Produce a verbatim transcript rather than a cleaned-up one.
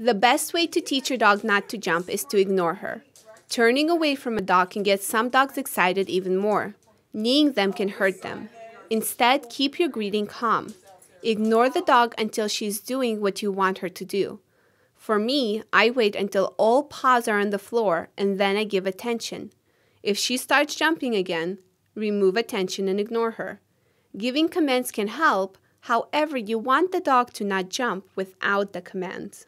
The best way to teach your dog not to jump is to ignore her. Turning away from a dog can get some dogs excited even more. Kneeing them can hurt them. Instead, keep your greeting calm. Ignore the dog until she's doing what you want her to do. For me, I wait until all paws are on the floor and then I give attention. If she starts jumping again, remove attention and ignore her. Giving commands can help, however you want the dog to not jump without the commands.